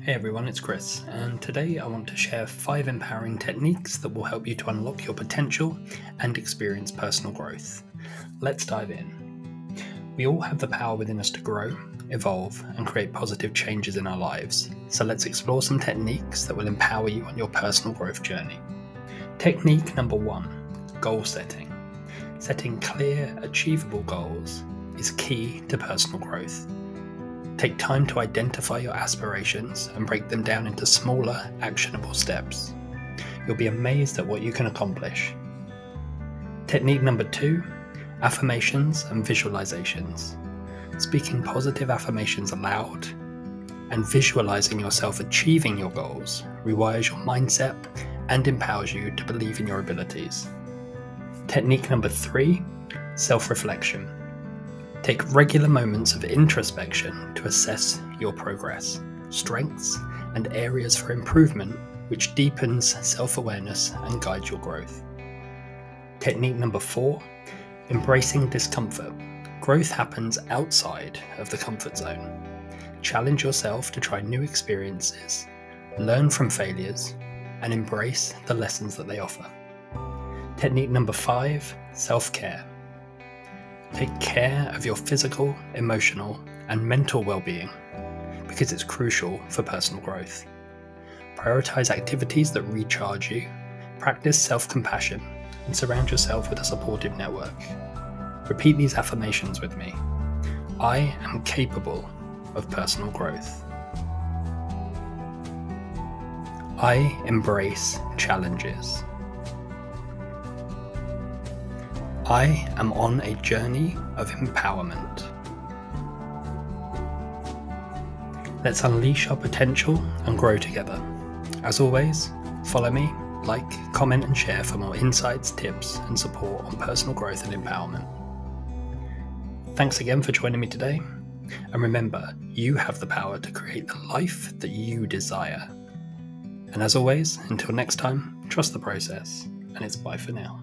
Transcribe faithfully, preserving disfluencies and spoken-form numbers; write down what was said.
Hey everyone, it's Chris, and today I want to share five empowering techniques that will help you to unlock your potential and experience personal growth. Let's dive in. We all have the power within us to grow, evolve, and create positive changes in our lives. So let's explore some techniques that will empower you on your personal growth journey. Technique number one, goal setting. Setting clear, achievable goals is key to personal growth. Take time to identify your aspirations and break them down into smaller, actionable steps. You'll be amazed at what you can accomplish. Technique number two, affirmations and visualizations. Speaking positive affirmations aloud and visualizing yourself achieving your goals rewires your mindset and empowers you to believe in your abilities. Technique number three, self-reflection. Take regular moments of introspection to assess your progress, strengths, and areas for improvement, which deepens self-awareness and guides your growth. Technique number four, embracing discomfort. Growth happens outside of the comfort zone. Challenge yourself to try new experiences, learn from failures, and embrace the lessons that they offer. Technique number five, self-care. Take care of your physical, emotional, and mental well-being because it's crucial for personal growth. Prioritize activities that recharge you, practice self-compassion, and surround yourself with a supportive network. Repeat these affirmations with me. I am capable of personal growth. I embrace challenges. I am on a journey of empowerment. Let's unleash our potential and grow together. As always, follow me, like, comment and share for more insights, tips and support on personal growth and empowerment. Thanks again for joining me today. And remember, you have the power to create the life that you desire. And as always, until next time, trust the process, and it's bye for now.